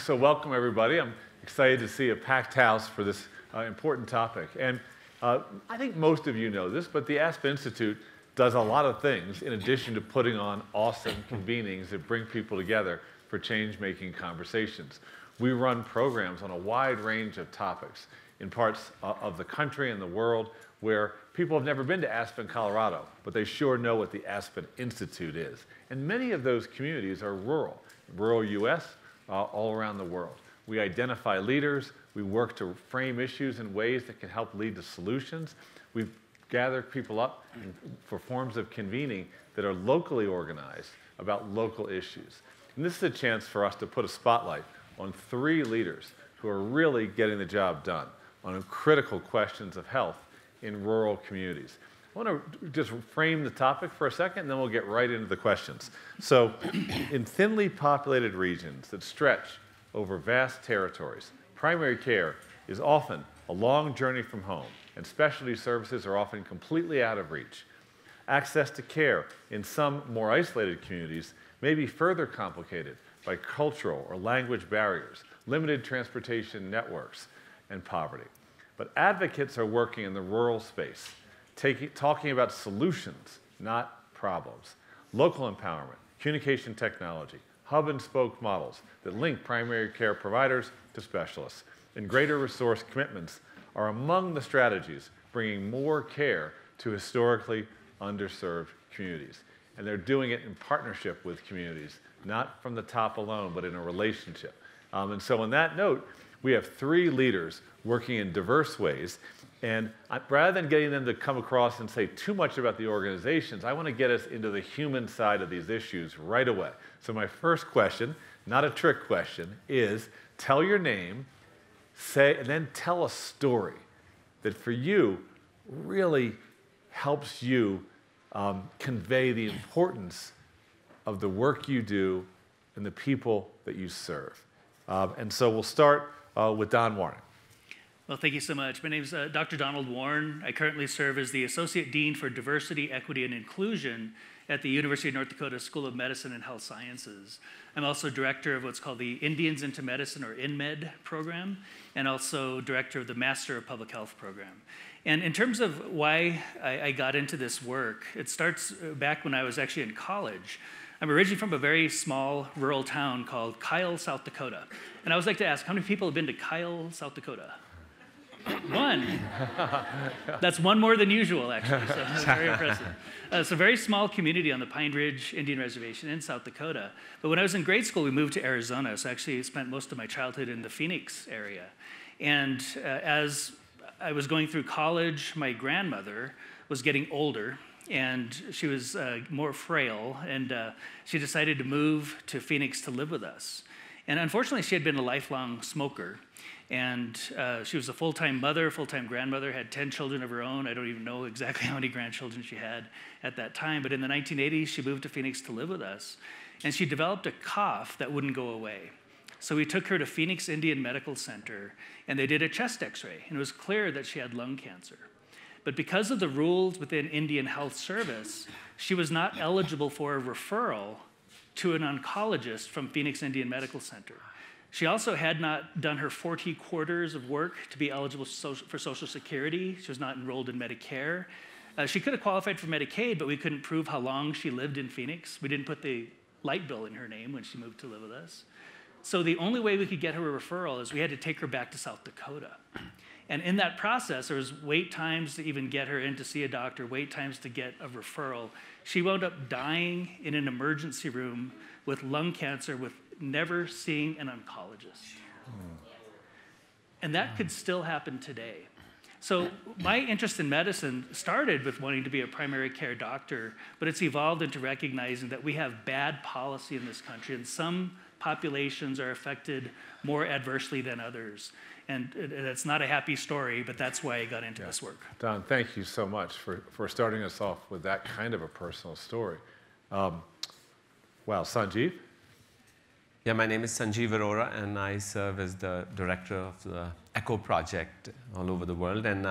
So welcome, everybody. I'm excited to see a packed house for this important topic. And I think most of you know this, but the Aspen Institute does a lot of things in addition to putting on awesome convenings that bring people together for change-making conversations. We run programs on a wide range of topics in parts of the country and the world where people have never been to Aspen, Colorado, but they sure know what the Aspen Institute is. And many of those communities are rural, rural U.S., all around the world. We identify leaders. We work to frame issues in ways that can help lead to solutions. We've gathered people up for forms of convening that are locally organized about local issues. And this is a chance for us to put a spotlight on three leaders who are really getting the job done on critical questions of health in rural communities. I want to just frame the topic for a second, and then we'll get right into the questions. So in thinly populated regions that stretch over vast territories, primary care is often a long journey from home, and specialty services are often completely out of reach. Access to care in some more isolated communities may be further complicated by cultural or language barriers, limited transportation networks, and poverty. But advocates are working in the rural space, talking about solutions, not problems. Local empowerment, communication technology, hub and spoke models that link primary care providers to specialists, and greater resource commitments are among the strategies bringing more care to historically underserved communities. And they're doing it in partnership with communities, not from the top alone, but in a relationship. And so on that note, we have three leaders working in diverse ways. And rather than getting them to come across and say too much about the organizations, I want to get us into the human side of these issues right away. So my first question, not a trick question, is tell your name, and then tell a story that for you really helps you convey the importance of the work you do and the people that you serve. And so we'll start with Don Warren. Well, thank you so much. My name is Dr. Donald Warren. I currently serve as the Associate Dean for Diversity, Equity, and Inclusion at the University of North Dakota School of Medicine and Health Sciences. I'm also director of what's called the Indians into Medicine, or InMed, program, and also director of the Master of Public Health program. And in terms of why I got into this work, it starts back when I was actually in college. I'm originally from a very small rural town called Kyle, South Dakota. And I always like to ask, how many people have been to Kyle, South Dakota? One. That's one more than usual, actually, so that's very impressive. It's a very small community on the Pine Ridge Indian Reservation in South Dakota. But when I was in grade school, we moved to Arizona, so I actually spent most of my childhood in the Phoenix area. And as I was going through college, my grandmother was getting older, and she was more frail, and she decided to move to Phoenix to live with us. And unfortunately, she had been a lifelong smoker. And she was a full-time mother, full-time grandmother, had 10 children of her own. I don't even know exactly how many grandchildren she had at that time. But in the 1980s, she moved to Phoenix to live with us. And she developed a cough that wouldn't go away. So we took her to Phoenix Indian Medical Center, and they did a chest x-ray. And it was clear that she had lung cancer. But because of the rules within Indian Health Service, she was not eligible for a referral to an oncologist from Phoenix Indian Medical Center. She also had not done her 40 quarters of work to be eligible for Social Security. She was not enrolled in Medicare. She could have qualified for Medicaid, but we couldn't prove how long she lived in Phoenix. We didn't put the light bill in her name when she moved to live with us. So the only way we could get her a referral is we had to take her back to South Dakota. And in that process, there was wait times to even get her in to see a doctor, wait times to get a referral. She wound up dying in an emergency room with lung cancer, with never seeing an oncologist. And that could still happen today. So my interest in medicine started with wanting to be a primary care doctor, but it's evolved into recognizing that we have bad policy in this country, and some populations are affected more adversely than others. And that's not a happy story, but that's why I got into this work. Don, thank you so much for starting us off with that kind of a personal story. Wow, Sanjeev? Yeah, my name is Sanjeev Arora, and I serve as the director of the ECHO project all over the world. And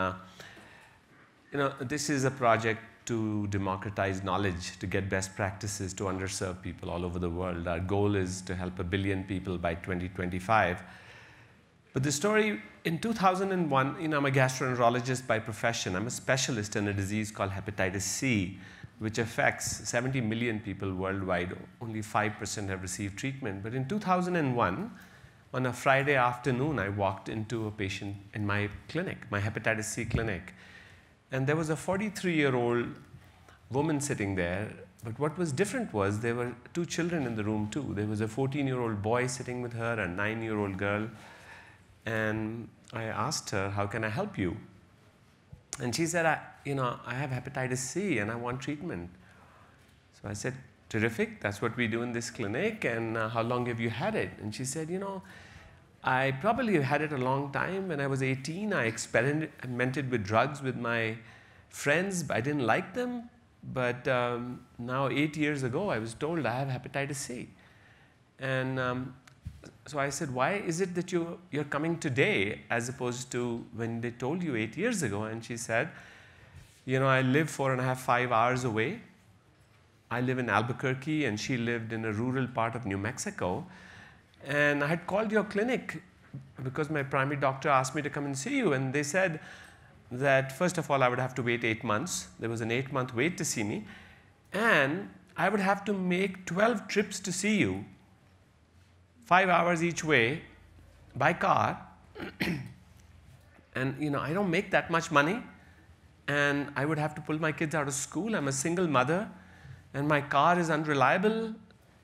this is a project to democratize knowledge, to get best practices to underserved people all over the world. Our goal is to help 1 billion people by 2025. But the story, in 2001, I'm a gastroenterologist by profession. I'm a specialist in a disease called hepatitis C, which affects 70 million people worldwide. Only 5% have received treatment. But in 2001, on a Friday afternoon, I walked into a patient in my clinic, my hepatitis C clinic. And there was a 43-year-old woman sitting there. But what was different was there were two children in the room, too. There was a 14-year-old boy sitting with her, a 9-year-old girl. And I asked her, how can I help you? And she said, I have hepatitis C, and I want treatment. So I said, terrific. That's what we do in this clinic. And how long have you had it? And she said, I probably had it a long time. When I was 18, I experimented with drugs with my friends. I didn't like them. But now, 8 years ago, I was told I have hepatitis C. And so I said, why is it that you're coming today as opposed to when they told you 8 years ago? And she said, I live 4.5 to 5 hours away. I live in Albuquerque, and she lived in a rural part of New Mexico. And I had called your clinic because my primary doctor asked me to come and see you. And they said that, first of all, I would have to wait 8 months. There was an 8-month wait to see me. And I would have to make 12 trips to see you, 5 hours each way, by car. And I don't make that much money. And I would have to pull my kids out of school. I'm a single mother. And my car is unreliable.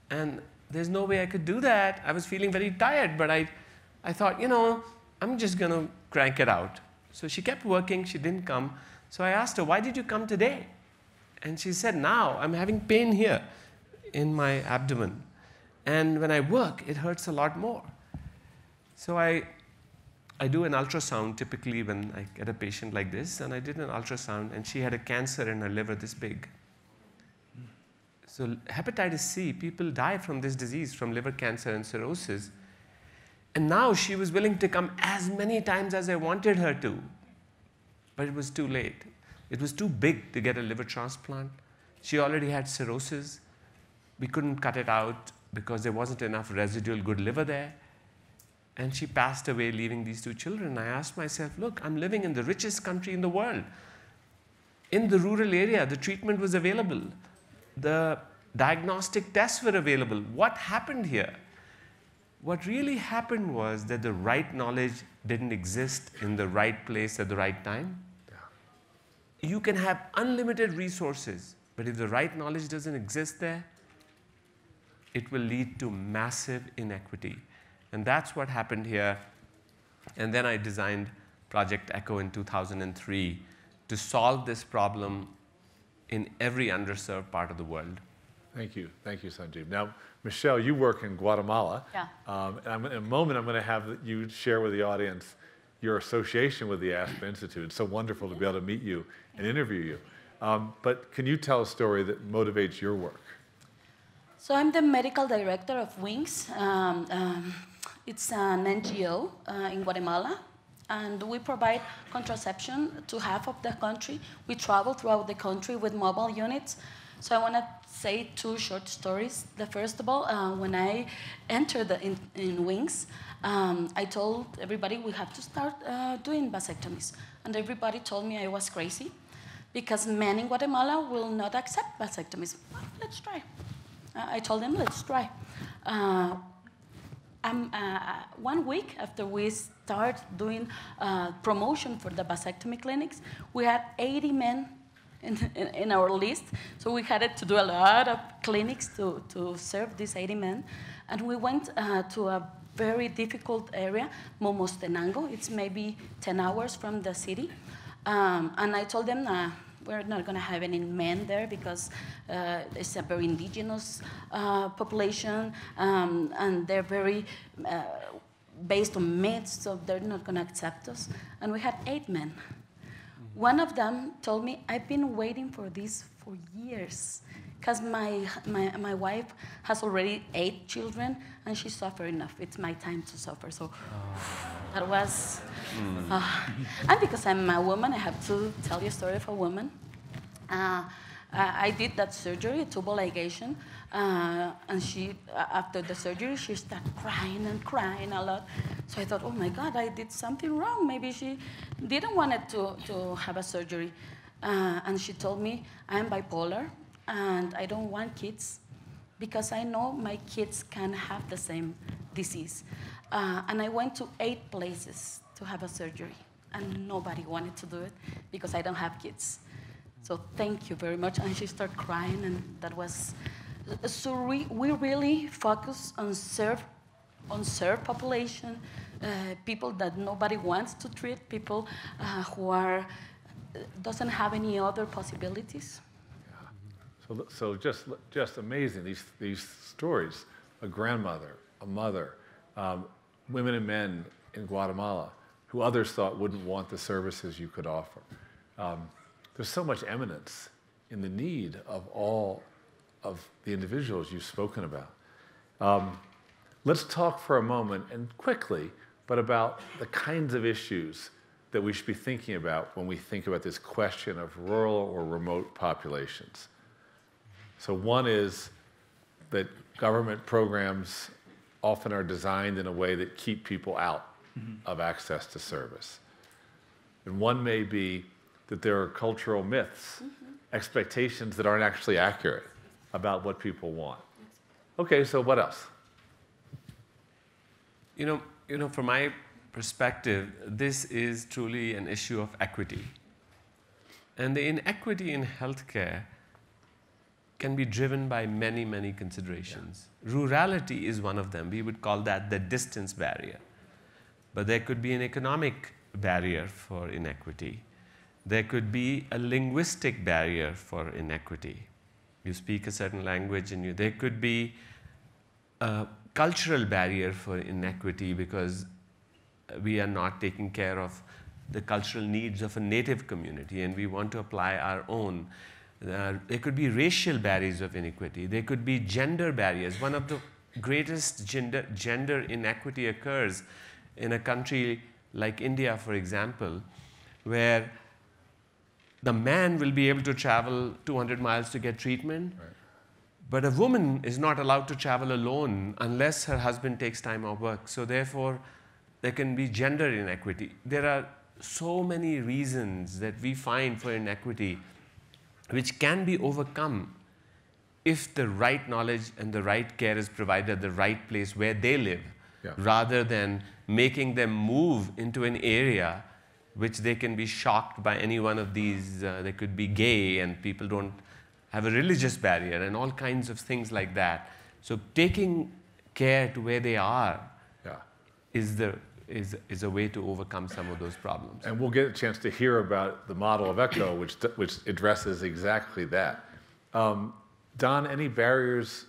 And there's no way I could do that. I was feeling very tired, but I thought, I'm just going to crank it out. So she kept working. She didn't come. So I asked her, why did you come today? And she said, now I'm having pain here in my abdomen. And when I work, it hurts a lot more. So I do an ultrasound typically when I get a patient like this. And I did an ultrasound, and she had a cancer in her liver this big. So hepatitis C, people die from this disease, from liver cancer and cirrhosis. And now she was willing to come as many times as I wanted her to. But it was too late. It was too big to get a liver transplant. She already had cirrhosis. We couldn't cut it out because there wasn't enough residual good liver there. And she passed away, leaving these two children. I asked myself, look, I'm living in the richest country in the world. In the rural area, the treatment was available. The diagnostic tests were available. What happened here? What really happened was that the right knowledge didn't exist in the right place at the right time. Yeah. You can have unlimited resources, but if the right knowledge doesn't exist there, it will lead to massive inequity. And that's what happened here. And then I designed Project Echo in 2003 to solve this problem in every underserved part of the world. Thank you. Thank you, Sanjeev. Now, Michelle, you work in Guatemala. Yeah. In a moment, I'm going to have you share with the audience your association with the Aspen Institute. It's so wonderful to be able to meet you and interview you. But can you tell a story that motivates your work? So I'm the medical director of Wings. It's an NGO in Guatemala. And we provide contraception to half of the country. We travel throughout the country with mobile units. So I want to say two short stories. The first of all, when I entered in Wings, I told everybody we have to start doing vasectomies. And everybody told me I was crazy because men in Guatemala will not accept vasectomies. Well, let's try. I told them, let's try. 1 week after we started doing promotion for the vasectomy clinics, we had 80 men in our list. So we had to do a lot of clinics to serve these 80 men. And we went to a very difficult area, Momostenango. It's maybe 10 hours from the city. And I told them, we're not going to have any men there because it's a very indigenous population, and they're very based on myths, so they're not going to accept us. And we had 8 men. One of them told me, I've been waiting for this for years because my wife has already 8 children, and she suffered enough. It's my time to suffer. So that was... and because I'm a woman, I have to tell you a story of a woman. I did that surgery, tubal ligation, and she, after the surgery, she started crying and crying a lot. So I thought, oh my God, I did something wrong. Maybe she didn't want to have a surgery. And she told me, I'm bipolar, and I don't want kids because I know my kids can have the same disease. And I went to 8 places to have a surgery, and nobody wanted to do it because I don't have kids. So thank you very much. And she started crying, and that was, so we really focus on unserved population, people that nobody wants to treat, people who are, doesn't have any other possibilities. Yeah. So just amazing, these stories, a grandmother, a mother, women and men in Guatemala who others thought wouldn't want the services you could offer. There's so much eminence in the need of all of the individuals you've spoken about. Let's talk for a moment, and quickly, but about the kinds of issues that we should be thinking about when we think about this question of rural or remote populations. So one is that government programs often are designed in a way that keep people out of access to service. And one may be that there are cultural myths, expectations that aren't actually accurate about what people want. Okay, so what else? You know, from my perspective, this is truly an issue of equity. And the inequity in healthcare can be driven by many, many considerations. Yeah. Rurality is one of them. We would call that the distance barrier. But there could be an economic barrier for inequity. There could be a linguistic barrier for inequity. You speak a certain language, and there could be a cultural barrier for inequity because we are not taking care of the cultural needs of a native community, and we want to apply our own. There could be racial barriers of inequity. There could be gender barriers. One of the greatest gender inequity occurs in a country like India, for example, where the man will be able to travel 200 miles to get treatment, right, but a woman is not allowed to travel alone unless her husband takes time off work. So therefore, there can be gender inequity. There are so many reasons that we find for inequity which can be overcome if the right knowledge and the right care is provided at the right place where they live, yeah, rather than making them move into an area which they can be shocked by any one of these. They could be gay, and people don't have a religious barrier, and all kinds of things like that. So taking care to where they are, yeah, is a way to overcome some of those problems. And we'll get a chance to hear about the model of ECHO, which addresses exactly that. Don, any barriers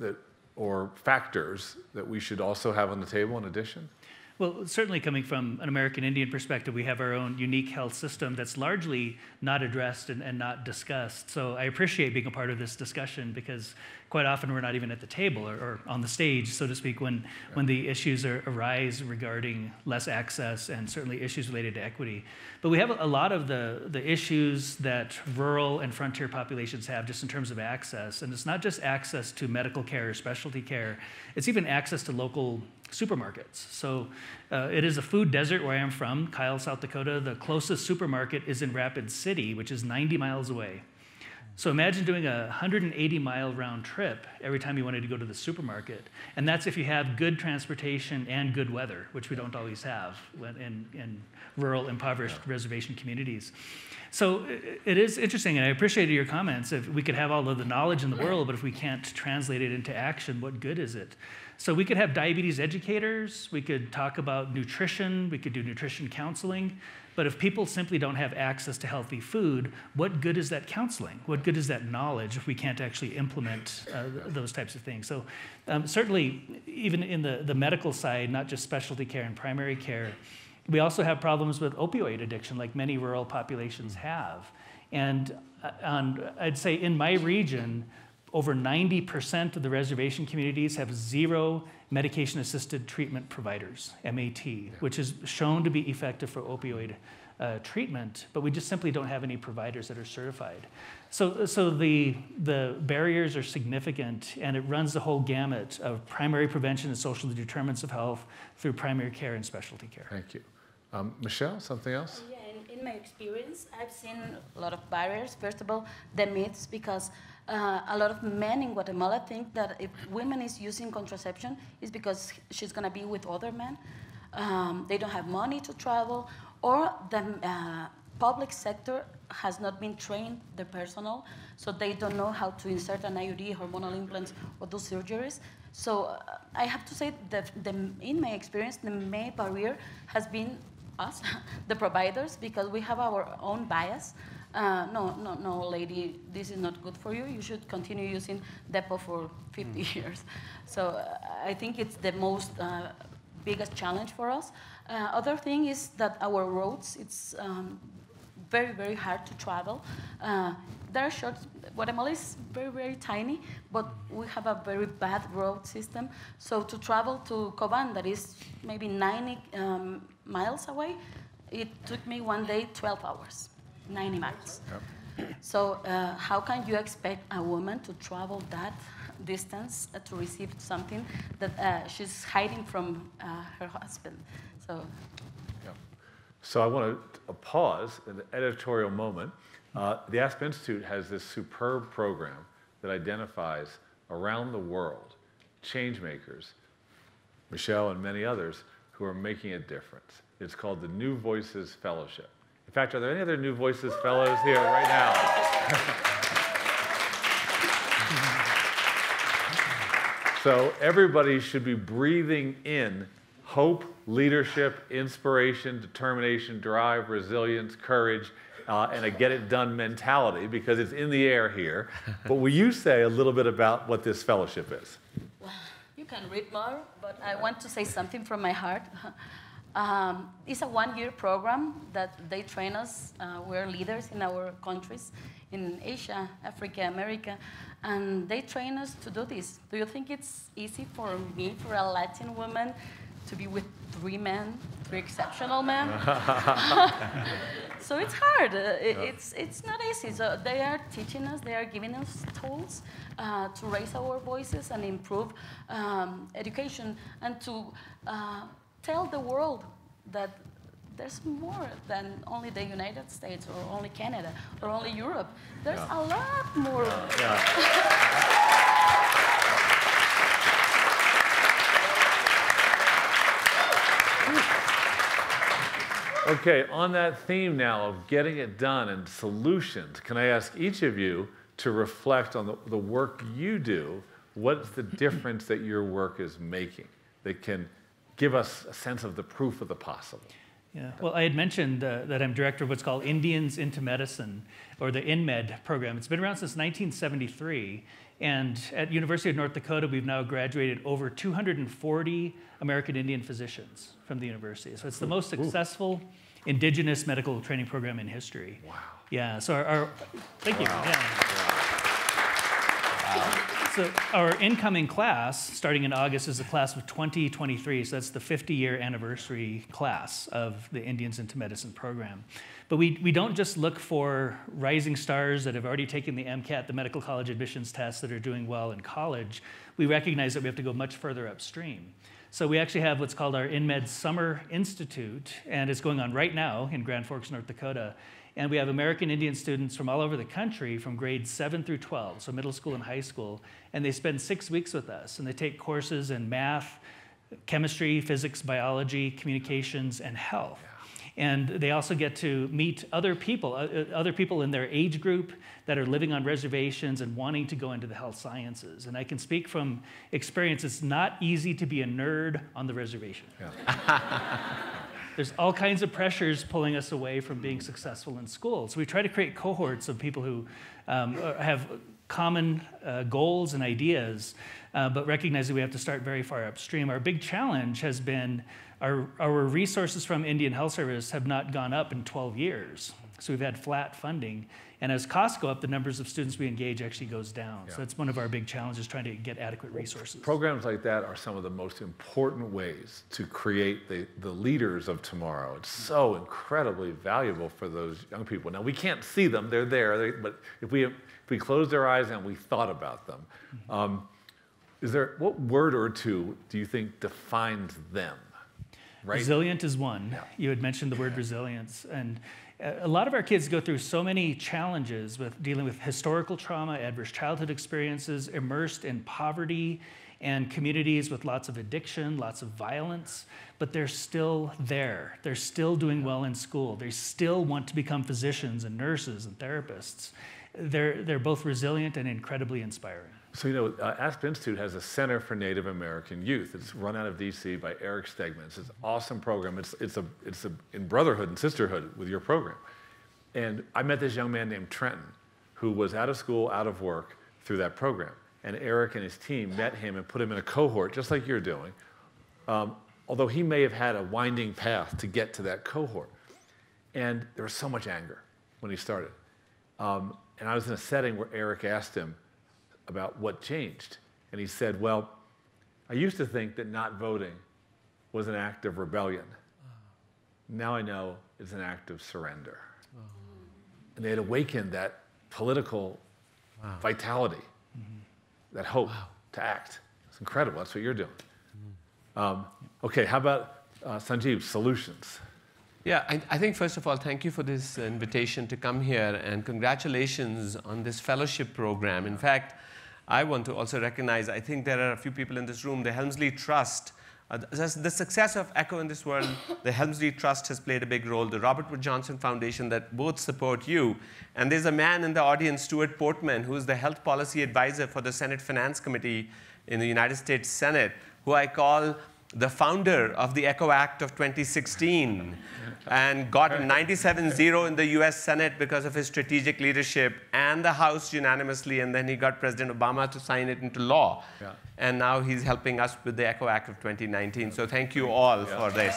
that, or factors that we should also have on the table in addition? Well, certainly coming from an American Indian perspective, we have our own unique health system that's largely not addressed and not discussed. So I appreciate being a part of this discussion because quite often we're not even at the table or on the stage, so to speak, when the issues arise regarding less access and certainly issues related to equity. But we have a lot of the issues that rural and frontier populations have just in terms of access. And it's not just access to medical care or specialty care. It's even access to local supermarkets. So it is a food desert where I am from, Kyle, South Dakota. The closest supermarket is in Rapid City, which is 90 miles away. So imagine doing a 180-mile round trip every time you wanted to go to the supermarket. And that's if you have good transportation and good weather, which we don't always have in rural, impoverished reservation communities. So it is interesting, and I appreciated your comments. If we could have all of the knowledge in the world, but if we can't translate it into action, what good is it? So we could have diabetes educators, we could talk about nutrition, we could do nutrition counseling, but if people simply don't have access to healthy food, what good is that counseling? What good is that knowledge if we can't actually implement those types of things? So certainly, even in the medical side, not just specialty care and primary care, we also have problems with opioid addiction, like many rural populations have. And I'd say in my region, over 90% of the reservation communities have 0 medication-assisted treatment providers, MAT, yeah, which is shown to be effective for opioid treatment, but we just simply don't have any providers that are certified. So the barriers are significant, and it runs the whole gamut of primary prevention and social determinants of health through primary care and specialty care. Thank you. Michelle, something else? In my experience, I've seen a lot of barriers. First of all, the myths, because a lot of men in Guatemala think that if women is using contraception, it's because she's going to be with other men. They don't have money to travel, or the public sector has not been trained, the personnel, so they don't know how to insert an IUD, hormonal implants, or do surgeries. So I have to say that in my experience, the main barrier has been us, the providers, because we have our own bias. No, lady, this is not good for you. You should continue using Depo for 50 years. So I think it's the most biggest challenge for us. Other thing is that our roads, it's very, very hard to travel. There are short, Guatemala is very, very tiny, but we have a very bad road system. So to travel to Coban, that is maybe 90 miles away, it took me one day 12 hours, 90 miles. Yep. So how can you expect a woman to travel that distance to receive something that she's hiding from her husband? So. Yep. So I want to pause in the editorial moment. The Aspen Institute has this superb program that identifies around the world change makers, Michelle and many others, who are making a difference. It's called the New Voices Fellowship. In fact, are there any other New Voices Fellows here right now? So everybody should be breathing in hope, leadership, inspiration, determination, drive, resilience, courage, and a get-it-done mentality, because it's in the air here. But will you say a little bit about what this fellowship is? You can read more, but I want to say something from my heart. It's a one-year program that they train us. We're leaders in our countries, in Asia, Africa, America, and they train us to do this. Do you think it's easy for me, for a Latin woman, to be with three men, three exceptional men? So it's hard. It's not easy. So they are teaching us, they are giving us tools to raise our voices and improve education, and to tell the world that there's more than only the United States or only Canada or only Europe. There's a lot more. Okay, on that theme now of getting it done and solutions, can I ask each of you to reflect on the work you do? What's the difference that your work is making that can give us a sense of the proof of the possible? Yeah, well, I had mentioned that I'm director of what's called Indians into Medicine, or the InMed program. It's been around since 1973, and at University of North Dakota, we've now graduated over 240 American Indian physicians from the university. So it's the most successful indigenous medical training program in history. Wow. Yeah, so our thank you. Yeah. Wow. So our incoming class, starting in August, is the class of 2023, so that's the 50-year anniversary class of the Indians into Medicine program. But we don't just look for rising stars that have already taken the MCAT, the medical college admissions test, that are doing well in college. We recognize that we have to go much further upstream. So we actually have what's called our InMed Summer Institute, and it's going on right now in Grand Forks, North Dakota. And we have American Indian students from all over the country from grades 7 through 12, so middle school and high school, and they spend 6 weeks with us, and they take courses in math, chemistry, physics, biology, communications, and health. And they also get to meet other people in their age group that are living on reservations and wanting to go into the health sciences. And I can speak from experience, it's not easy to be a nerd on the reservation. Yeah. There's all kinds of pressures pulling us away from being successful in school. So we try to create cohorts of people who have common goals and ideas, but recognize that we have to start very far upstream. Our big challenge has been our resources from Indian Health Service have not gone up in 12 years. So we've had flat funding. And as costs go up, the numbers of students we engage actually goes down. Yeah. So that's one of our big challenges, trying to get adequate resources. Programs like that are some of the most important ways to create the leaders of tomorrow. It's so incredibly valuable for those young people. Now, we can't see them. They're there. But if we close their eyes and we thought about them, what word or two do you think defines them? Right? Resilient is one. Yeah. You had mentioned the word resilience. And a lot of our kids go through so many challenges with dealing with historical trauma, adverse childhood experiences, immersed in poverty, and communities with lots of addiction, lots of violence, but they're still there. They're still doing well in school. They still want to become physicians and nurses and therapists. They're both resilient and incredibly inspiring. So, you know, Aspen Institute has a Center for Native American Youth. It's run out of D.C. by Eric Stegman. It's an awesome program. It's in brotherhood and sisterhood with your program. And I met this young man named Trenton, who was out of school, out of work through that program. And Eric and his team met him and put him in a cohort, just like you're doing, although he may have had a winding path to get to that cohort. And there was so much anger when he started. And I was in a setting where Eric asked him about what changed. And he said, well, I used to think that not voting was an act of rebellion. Now I know it's an act of surrender. Oh. And they had awakened that political vitality, that hope to act. It's incredible. That's what you're doing. OK, how about Sanjeev, solutions? Yeah, I think, first of all, thank you for this invitation to come here, and congratulations on this fellowship program. In fact, I want to also recognize, I think there are a few people in this room, the Helmsley Trust. The success of ECHO in this world, the Helmsley Trust has played a big role, the Robert Wood Johnson Foundation that both support you. And there's a man in the audience, Stuart Portman, who is the health policy advisor for the Senate Finance Committee in the United States Senate, who I call the founder of the ECHO Act of 2016, and got 97-0 in the US Senate because of his strategic leadership, and the House unanimously, and then he got President Obama to sign it into law. Yeah. And now he's helping us with the ECHO Act of 2019. So thank you all for this.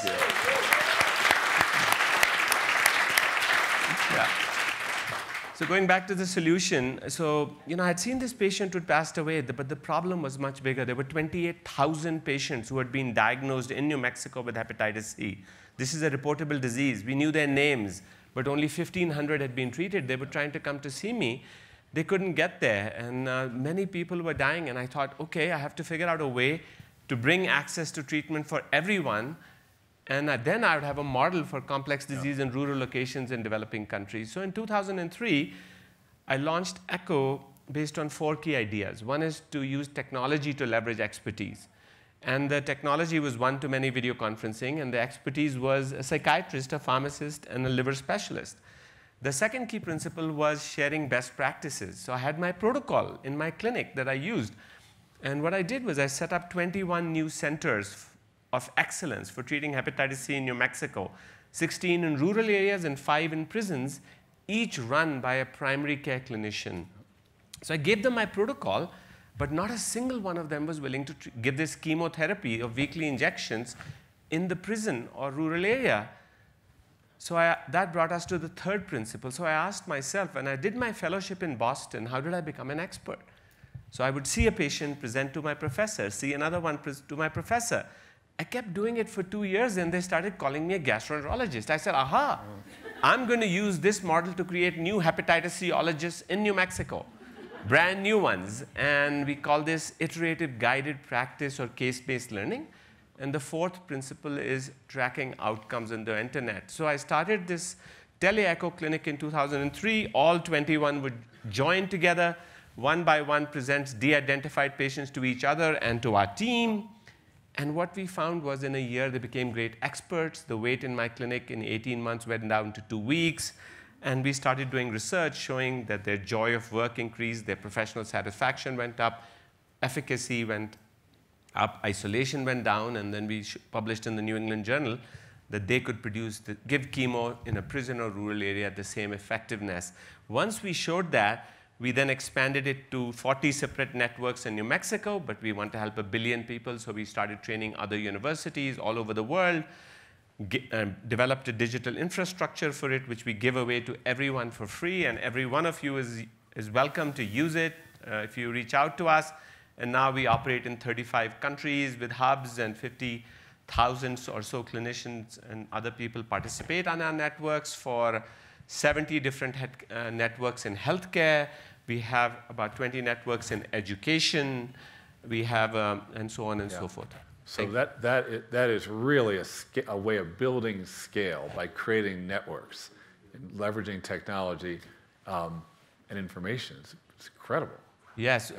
So going back to the solution, so I'd seen this patient who'd passed away, but the problem was much bigger. There were 28,000 patients who had been diagnosed in New Mexico with hepatitis C. This is a reportable disease. We knew their names, but only 1,500 had been treated. They were trying to come to see me. They couldn't get there, and many people were dying. And I thought, OK, I have to figure out a way to bring access to treatment for everyone. And then I would have a model for complex disease in rural locations in developing countries. So in 2003, I launched ECHO based on 4 key ideas. One is to use technology to leverage expertise. And the technology was one-to-many video conferencing, and the expertise was a psychiatrist, a pharmacist, and a liver specialist. The second key principle was sharing best practices. So I had my protocol in my clinic that I used. And what I did was I set up 21 new centers of excellence for treating hepatitis C in New Mexico, 16 in rural areas and 5 in prisons, each run by a primary care clinician. So I gave them my protocol, but not a single one of them was willing to give this chemotherapy of weekly injections in the prison or rural area. So that brought us to the third principle. So I asked myself, when I did my fellowship in Boston, how did I become an expert? So I would see a patient, present to my professor, see another one to my professor. I kept doing it for 2 years, and they started calling me a gastroenterologist. I said, aha, I'm going to use this model to create new hepatitis C-ologists in New Mexico, brand new ones. And we call this iterative guided practice or case-based learning. And the fourth principle is tracking outcomes on the internet. So I started this tele-echo clinic in 2003. All 21 would join together. One by one presents de-identified patients to each other and to our team. And what we found was in a year, they became great experts. The wait in my clinic in 18 months went down to 2 weeks. And we started doing research showing that their joy of work increased, their professional satisfaction went up, efficacy went up, isolation went down. And then we published in the New England Journal that they could give chemo in a prison or rural area at the same effectiveness. Once we showed that, we then expanded it to 40 separate networks in New Mexico, but we want to help 1 billion people, so we started training other universities all over the world. developed a digital infrastructure for it, which we give away to everyone for free, and every one of you is welcome to use it if you reach out to us. And now we operate in 35 countries with hubs, and 50,000 or so clinicians and other people participate on our networks for 70 different networks in healthcare. We have about 20 networks in education. We have, and so on and so forth. So that is really a way of building scale by creating networks and leveraging technology and information. It's incredible. Yes,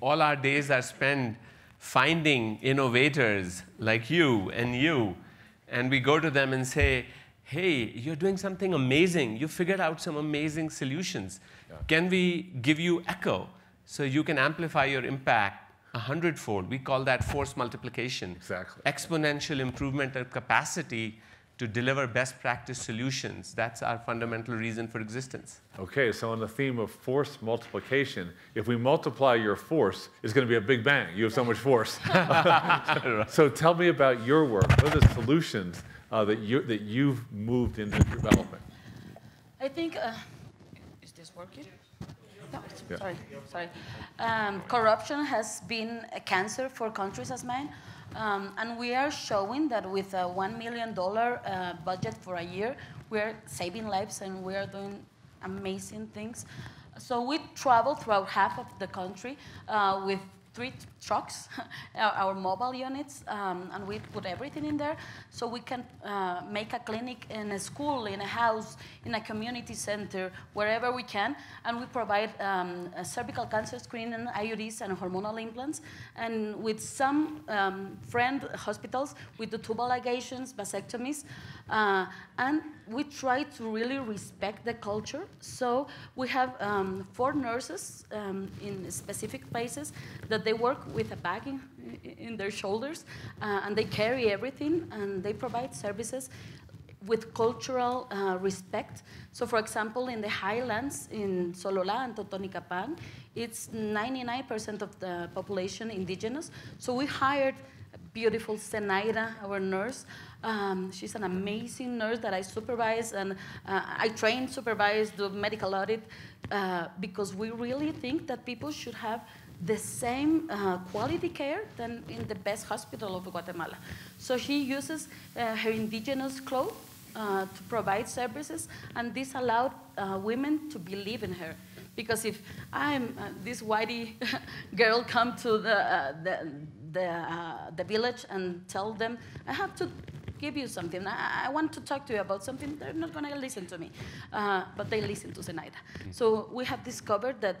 all our days are spent finding innovators like you, and we go to them and say, hey, you're doing something amazing. You figured out some amazing solutions. Yeah. Can we give you Echo so you can amplify your impact 100-fold? We call that force multiplication. Exactly. Exponential improvement of capacity to deliver best practice solutions. That's our fundamental reason for existence. Okay, so on the theme of force multiplication, if we multiply your force, it's going to be a big bang. You have so much force. So tell me about your work. What are the solutions that you've moved into development? I think, is this working? No, sorry. Corruption has been a cancer for countries as mine. And we are showing that with a $1 million budget for a year, we're saving lives and we're doing amazing things. So we travel throughout half of the country with 3 trucks, our mobile units, and we put everything in there. So we can make a clinic in a school, in a house, in a community center, wherever we can. And we provide cervical cancer screening, IUDs, and hormonal implants. And with some friend hospitals, we do tubal ligations, vasectomies. And we try to really respect the culture. So we have 4 nurses in specific places that they work with a bag in their shoulders, and they carry everything, and they provide services with cultural respect. So for example, in the highlands in Sololá and Totonicapán, it's 99% of the population indigenous. So we hired beautiful Zenaida, our nurse. She's an amazing nurse that I supervise, and I train, supervise, do medical audit, because we really think that people should have the same quality care than in the best hospital of Guatemala. So she uses her indigenous clothes to provide services, and this allowed women to believe in her. Because if I'm this whitey girl come to the village and tell them, I have to give you something, I want to talk to you about something, they're not going to listen to me. But they listen to Zenaida. So we have discovered that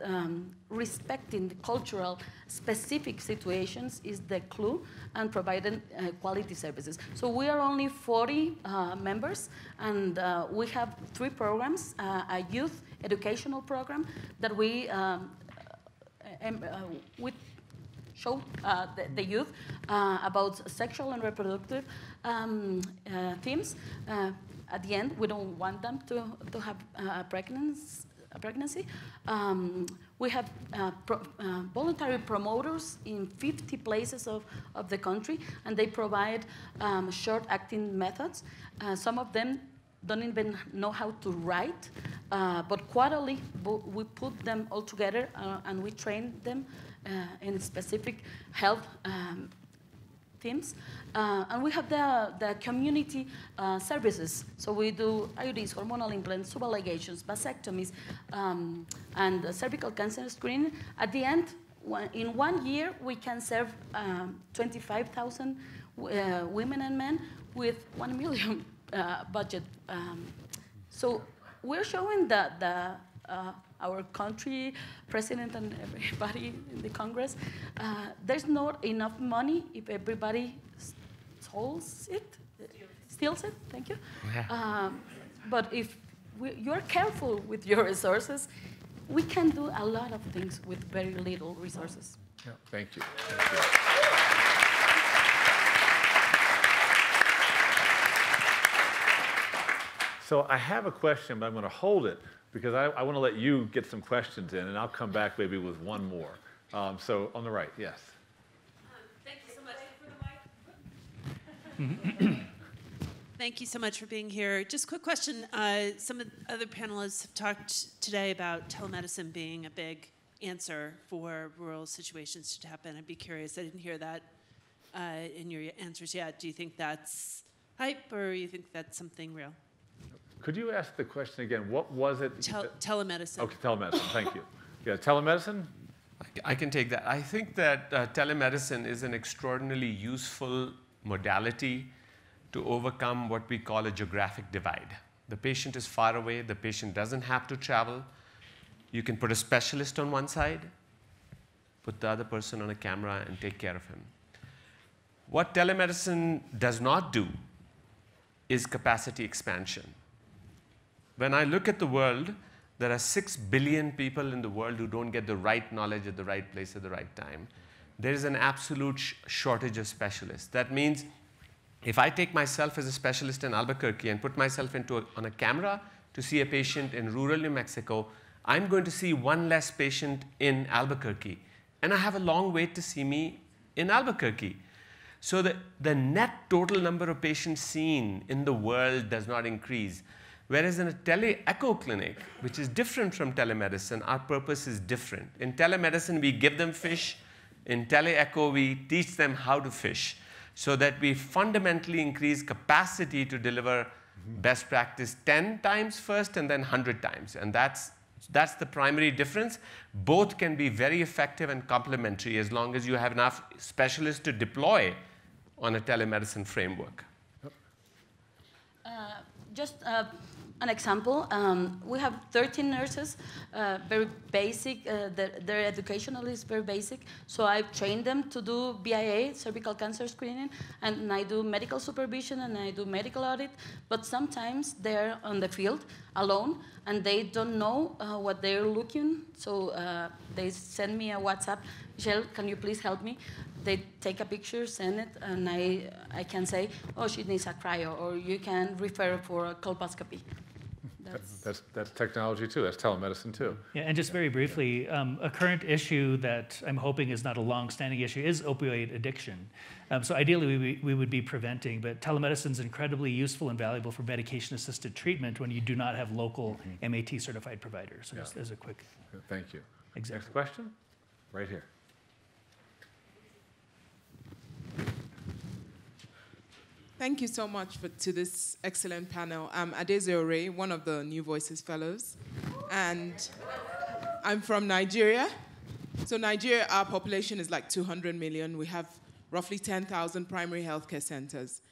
respecting the cultural specific situations is the clue, and providing quality services. So we are only 40 members, and we have 3 programs, a youth educational program that we show the youth about sexual and reproductive themes. At the end, we don't want them to have a pregnancy. We have voluntary promoters in 50 places of the country, and they provide short-acting methods. Some of them don't even know how to write, but quarterly we put them all together and we train them in specific health themes. And we have the community services. So we do IUDs, hormonal implants, tubal ligations, vasectomies, and cervical cancer screening. At the end, in 1 year, we can serve 25,000 women and men with 1 million budget. So we're showing that our country, president and everybody in the Congress, there's not enough money if everybody steals it, thank you. Yeah. But if you're careful with your resources, we can do a lot of things with very little resources. Yeah. Thank you. Thank you. So I have a question, but I'm going to hold it because I want to let you get some questions in, and I'll come back maybe with one more. So on the right, yes. Thank you so much. Thank you so much for being here. Just a quick question. Some of the other panelists have talked today about telemedicine being a big answer for rural situations to happen. I'd be curious, I didn't hear that in your answers yet. Do you think that's hype or you think that's something real? Could you ask the question again? What was it? Telemedicine. Okay, telemedicine, thank you. Yeah, telemedicine? I can take that. I think that telemedicine is an extraordinarily useful modality to overcome what we call a geographic divide. The patient is far away. The patient doesn't have to travel. You can put a specialist on one side, put the other person on a camera, and take care of him. What telemedicine does not do is capacity expansion. When I look at the world, there are 6 billion people in the world who don't get the right knowledge at the right place at the right time. There is an absolute shortage of specialists. That means if I take myself as a specialist in Albuquerque and put myself on a camera to see a patient in rural New Mexico, I'm going to see one less patient in Albuquerque. And I have a long wait to see me in Albuquerque. So the net total number of patients seen in the world does not increase. Whereas in a tele-echo clinic, which is different from telemedicine, our purpose is different. In telemedicine, we give them fish. In tele-echo, we teach them how to fish so that we fundamentally increase capacity to deliver best practice 10 times first and then 100 times. And that's the primary difference. Both can be very effective and complementary as long as you have enough specialists to deploy on a telemedicine framework. An example, we have 13 nurses, very basic, their educational is very basic, so I've trained them to do BIA, cervical cancer screening, and I do medical supervision and I do medical audit, but sometimes they're on the field alone and they don't know what they're looking, so they send me a WhatsApp, Michelle, can you please help me? They take a picture, send it, and I can say, oh, she needs a cryo, or you can refer for a colposcopy. That's technology, too. That's telemedicine, too. Yeah, and just very briefly, a current issue that I'm hoping is not a long-standing issue is opioid addiction. So ideally, we would be preventing, but telemedicine is incredibly useful and valuable for medication-assisted treatment when you do not have local MAT-certified providers. So just as a quick... Thank you. Exactly. Next question? Right here. Thank you so much to this excellent panel. I'm Adeze Ore, one of the New Voices Fellows, and I'm from Nigeria. So Nigeria, our population is like 200 million. We have roughly 10,000 primary healthcare centers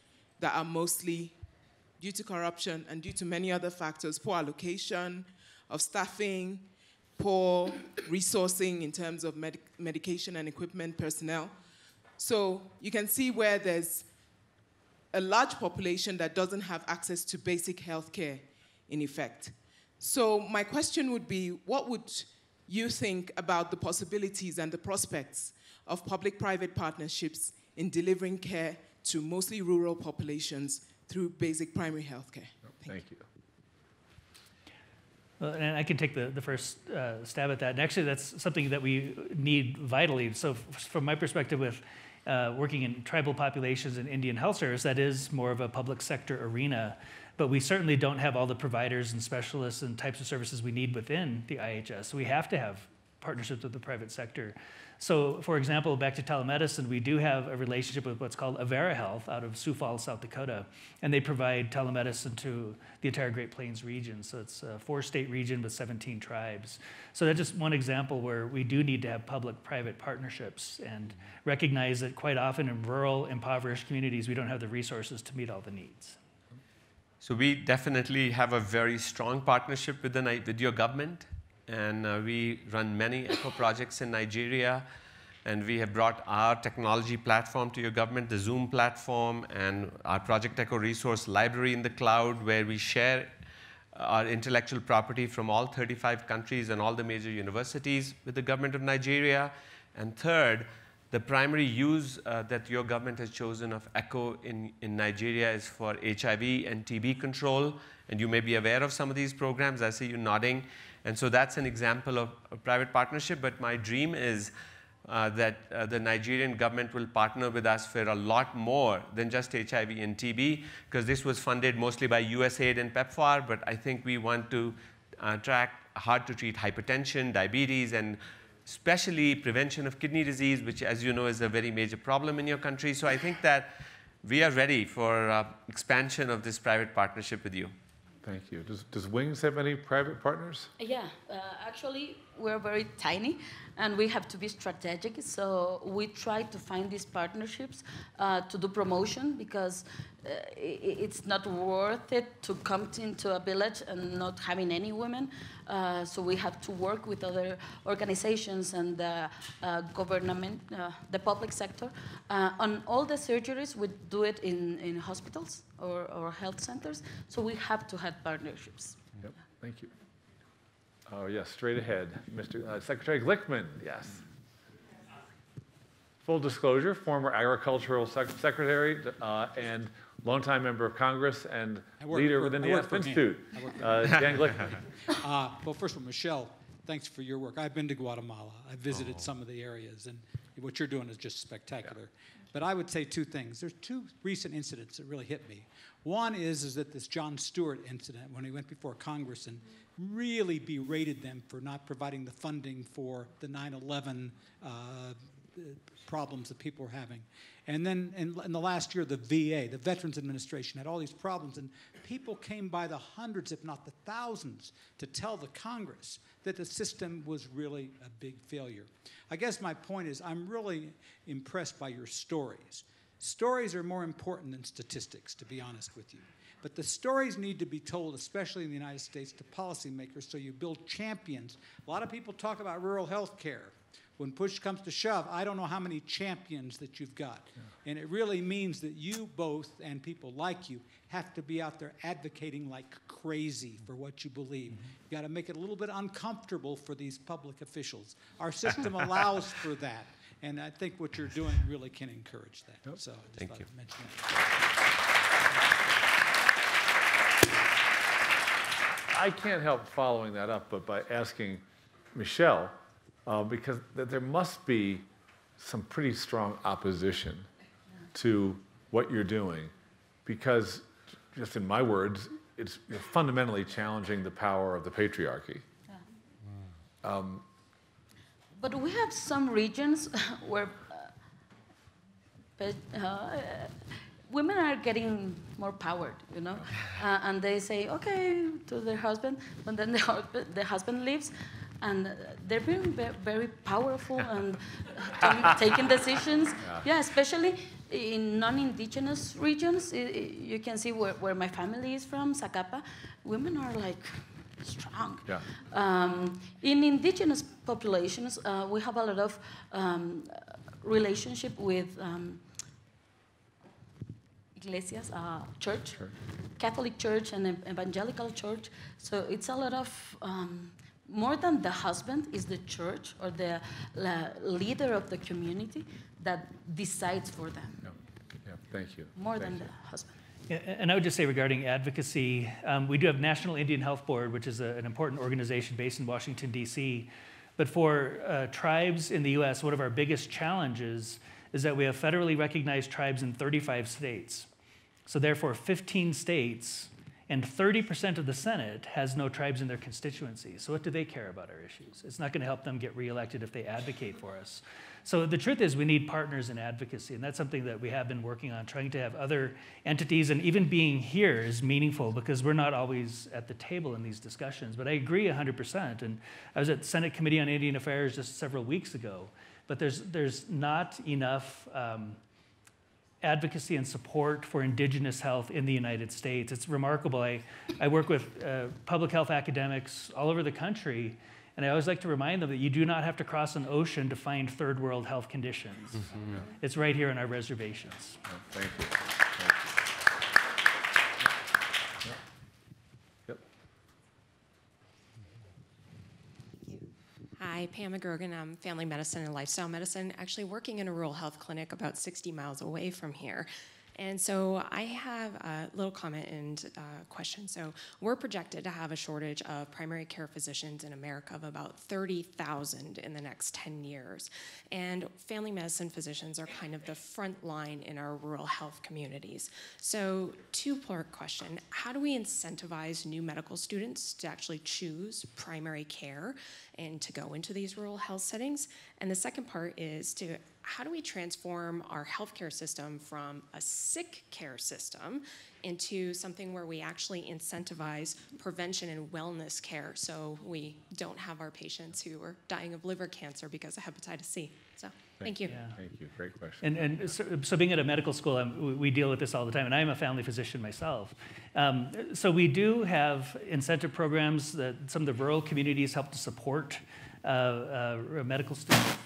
that are mostly, due to corruption and due to many other factors, poor allocation of staffing, poor resourcing in terms of medication and equipment personnel. So you can see where there's a large population that doesn't have access to basic health care, in effect. So my question would be, what would you think about the possibilities and the prospects of public-private partnerships in delivering care to mostly rural populations through basic primary health care? Thank you. Well, and I can take the first stab at that. And actually, that's something that we need vitally. So from my perspective with working in tribal populations and Indian Health Service, that is more of a public sector arena. But we certainly don't have all the providers and specialists and types of services we need within the IHS. So we have to have partnerships with the private sector. So for example, back to telemedicine, we do have a relationship with what's called Avera Health out of Sioux Falls, South Dakota. And they provide telemedicine to the entire Great Plains region. So it's a 4-state region with 17 tribes. So that's just one example where we do need to have public-private partnerships and recognize that quite often in rural, impoverished communities, we don't have the resources to meet all the needs. So we definitely have a very strong partnership with your government. And we run many echo projects in Nigeria. And we have brought our technology platform to your government, the Zoom platform, and our Project Echo resource library in the cloud, where we share our intellectual property from all 35 countries and all the major universities with the government of Nigeria. And third, the primary use that your government has chosen of echo in Nigeria is for HIV and TB control. And you may be aware of some of these programs. I see you nodding. And so that's an example of a private partnership. But my dream is that the Nigerian government will partner with us for a lot more than just HIV and TB, because this was funded mostly by USAID and PEPFAR, but I think we want to track hard-to-treat hypertension, diabetes, and especially prevention of kidney disease, which, as you know, is a very major problem in your country. So I think that we are ready for expansion of this private partnership with you. Thank you. Does Wings have any private partners? Yeah, actually, we're very tiny, and we have to be strategic. So we try to find these partnerships to do promotion, because it's not worth it to come into a village and not having any women. So we have to work with other organizations and the government, the public sector. On all the surgeries, we do it in hospitals or health centers. So we have to have partnerships. Yep. Thank you. Oh, yes, straight ahead. Mr. Secretary Glickman, yes. Full disclosure, former agricultural secretary and longtime member of Congress and leader within the Aspen Institute, Dan Glickman. Well, first of all, Michelle, thanks for your work. I've been to Guatemala. I've visited some of the areas, and what you're doing is just spectacular. Yeah. But I would say two things. There's two recent incidents that really hit me. One is that this John Stewart incident, when he went before Congress and really berated them for not providing the funding for the 9/11 problems that people were having. And then in the last year, the VA, the Veterans Administration, had all these problems, and people came by the hundreds, if not the thousands, to tell the Congress that the system was really a big failure. I guess my point is I'm really impressed by your stories. Stories are more important than statistics, to be honest with you. But the stories need to be told, especially in the United States, to policymakers, so you build champions. A lot of people talk about rural health care. When push comes to shove, I don't know how many champions that you've got. Yeah. And it really means that you both, and people like you, have to be out there advocating like crazy for what you believe. You've got to make it a little bit uncomfortable for these public officials. Our system allows for that. And I think what you're doing really can encourage that. Yep. So I just Thank thought you. I'd mention that. I can't help following that up, but by asking Michelle, because there must be some pretty strong opposition to what you're doing, because, just in my words, it's fundamentally challenging the power of the patriarchy. Yeah. Wow. But we have some regions where women are getting more powered, you know, and they say okay to their husband, but then the husband leaves, and they're being very powerful and taking decisions. Yeah. Yeah, especially in non-indigenous regions, you can see where my family is from, Zacapa, women are like strong. Yeah. In indigenous populations, we have a lot of relationship with. Iglesias, church, Catholic church and evangelical church. So it's a lot of, more than the husband is the church or the leader of the community that decides for them. Yeah, yeah. Thank you. More than the husband. Yeah, and I would just say regarding advocacy, we do have National Indian Health Board, which is an important organization based in Washington, D.C. But for tribes in the U.S., one of our biggest challenges is that we have federally recognized tribes in 35 states. So therefore, 15 states and 30% of the Senate has no tribes in their constituency. So what do they care about our issues? It's not going to help them get reelected if they advocate for us. So the truth is we need partners in advocacy, and that's something that we have been working on, trying to have other entities, and even being here is meaningful because we're not always at the table in these discussions. But I agree 100%, and I was at the Senate Committee on Indian Affairs just several weeks ago. But there's not enough advocacy and support for indigenous health in the United States. It's remarkable. I work with public health academics all over the country, and I always like to remind them that you do not have to cross an ocean to find third world health conditions. Mm-hmm. Yeah. It's right here in our reservations. Yeah, thank you. Thank you. Yeah. Yep. Hi, Pam McGrogan. I'm family medicine and lifestyle medicine, actually working in a rural health clinic about 60 miles away from here. And so I have a little comment and question. So we're projected to have a shortage of primary care physicians in America of about 30,000 in the next 10 years. And family medicine physicians are kind of the front line in our rural health communities. So two-part question, how do we incentivize new medical students to actually choose primary care and to go into these rural health settings? And the second part is to how do we transform our healthcare system from a sick care system into something where we actually incentivize prevention and wellness care so we don't have our patients who are dying of liver cancer because of hepatitis C? So thank you. Yeah. Thank you. Great question. And so being at a medical school, we deal with this all the time, and I'm a family physician myself. So we do have incentive programs that some of the rural communities help to support medical students.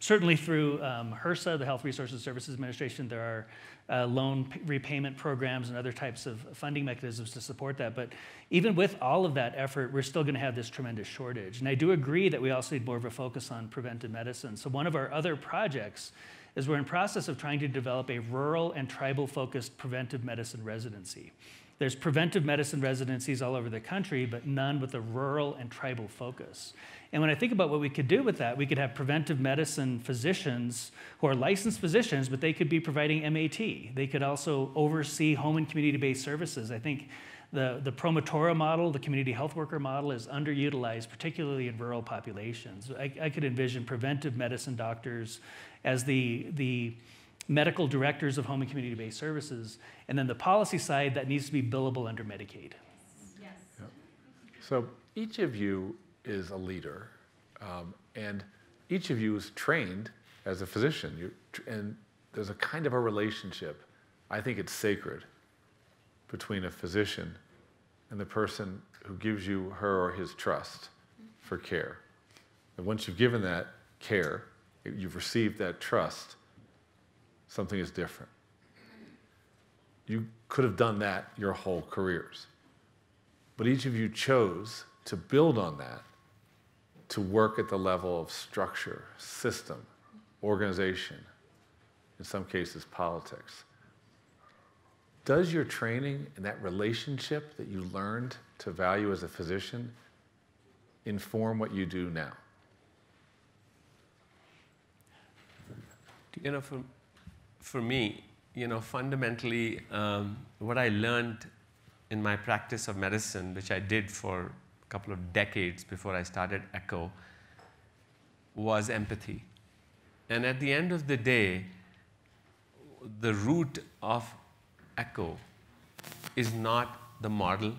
Certainly through HRSA, the Health Resources Services Administration, there are loan repayment programs and other types of funding mechanisms to support that. But even with all of that effort, we're still going to have this tremendous shortage. And I do agree that we also need more of a focus on preventive medicine. So one of our other projects is we're in process of trying to develop a rural and tribal-focused preventive medicine residency. There's preventive medicine residencies all over the country, but none with a rural and tribal focus. And when I think about what we could do with that, we could have preventive medicine physicians who are licensed physicians, but they could be providing MAT. They could also oversee home and community-based services. I think the promotora model, the community health worker model, is underutilized, particularly in rural populations. I could envision preventive medicine doctors as the medical directors of home and community-based services, and then the policy side that needs to be billable under Medicaid. Yes. Yep. So each of you is a leader, and each of you is trained as a physician, and there's a kind of a relationship, I think it's sacred, between a physician and the person who gives you her or his trust for care. And once you've given that care, you've received that trust, something is different. You could have done that your whole careers. But each of you chose to build on that, to work at the level of structure, system, organization, in some cases, politics. Does your training and that relationship that you learned to value as a physician inform what you do now? You know, for me, you know, fundamentally, what I learned in my practice of medicine, which I did for a couple of decades before I started ECHO, was empathy. And at the end of the day, the root of ECHO is not the model,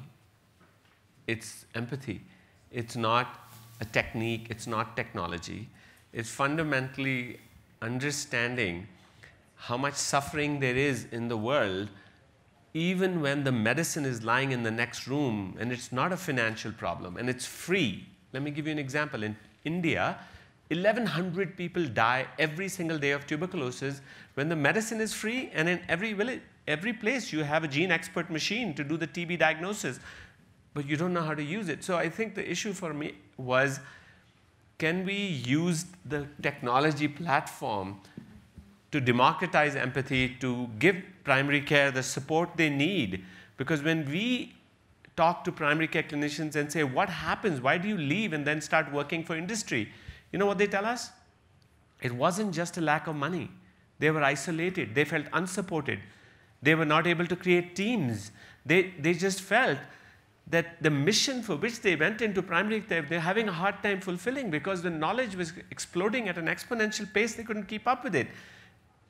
it's empathy. It's not a technique, it's not technology. It's fundamentally understanding how much suffering there is in the world, even when the medicine is lying in the next room, and it's not a financial problem, and it's free. Let me give you an example. In India, 1,100 people die every single day of tuberculosis when the medicine is free, and in every village, every place you have a gene expert machine to do the TB diagnosis, but you don't know how to use it. So I think the issue for me was, can we use the technology platform to democratize empathy, to give primary care the support they need? Because when we talk to primary care clinicians and say, what happens? Why do you leave and then start working for industry? You know what they tell us? It wasn't just a lack of money. They were isolated. They felt unsupported. They were not able to create teams. They just felt that the mission for which they went into primary care, they're having a hard time fulfilling because the knowledge was exploding at an exponential pace. They couldn't keep up with it.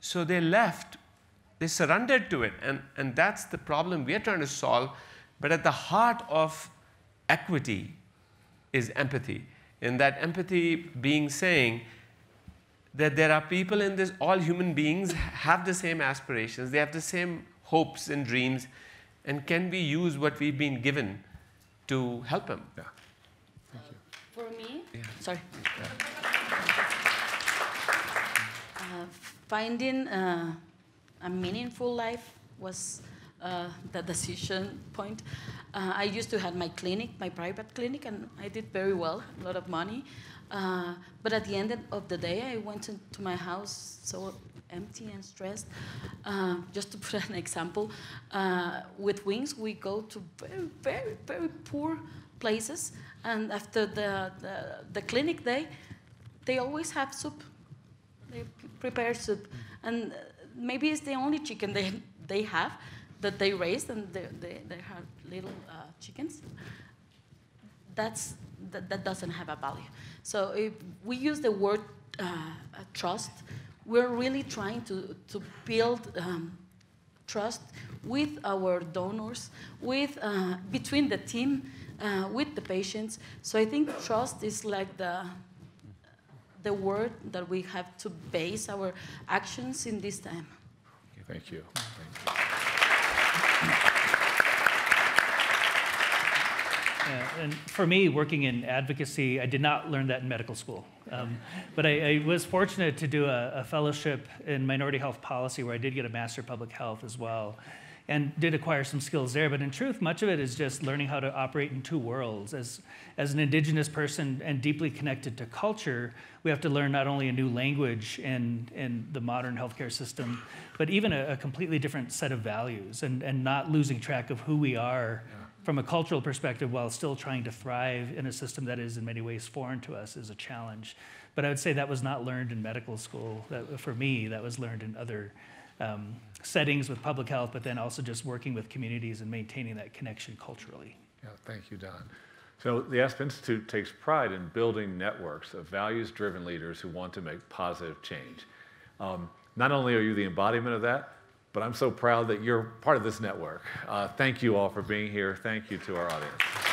So they left, they surrendered to it, and that's the problem we are trying to solve. But at the heart of equity is empathy, and that empathy being saying that there are people in this, all human beings have the same aspirations, they have the same hopes and dreams, and can we use what we've been given to help them? Yeah. Thank you. For me? Yeah. Sorry. Yeah. Finding a meaningful life was the decision point. I used to have my clinic, my private clinic, and I did very well, a lot of money. But at the end of the day, I went into my house, so empty and stressed. Just to put an example, with Wings, we go to very, very, very poor places, and after the clinic day, they always have soup. They prepare soup, and maybe it's the only chicken they have that they raised, and they have little chickens. That doesn't have a value. So if we use the word trust, we're really trying to build trust with our donors, with between the team, with the patients. So I think trust is like the word that we have to base our actions in this time. Okay, thank you. Thank you. And for me, working in advocacy, I did not learn that in medical school. But I was fortunate to do a fellowship in minority health policy where I did get a Master of Public Health as well, and did acquire some skills there. But in truth, much of it is just learning how to operate in two worlds. As an indigenous person and deeply connected to culture, we have to learn not only a new language in the modern healthcare system, but even a completely different set of values, and not losing track of who we are from a cultural perspective while still trying to thrive in a system that is in many ways foreign to us is a challenge. But I would say that was not learned in medical school. That, for me, that was learned in other settings with public health, but then also just working with communities and maintaining that connection culturally. Yeah, thank you, Don. So the Aspen Institute takes pride in building networks of values-driven leaders who want to make positive change. Not only are you the embodiment of that, but I'm so proud that you're part of this network. Thank you all for being here. Thank you to our audience.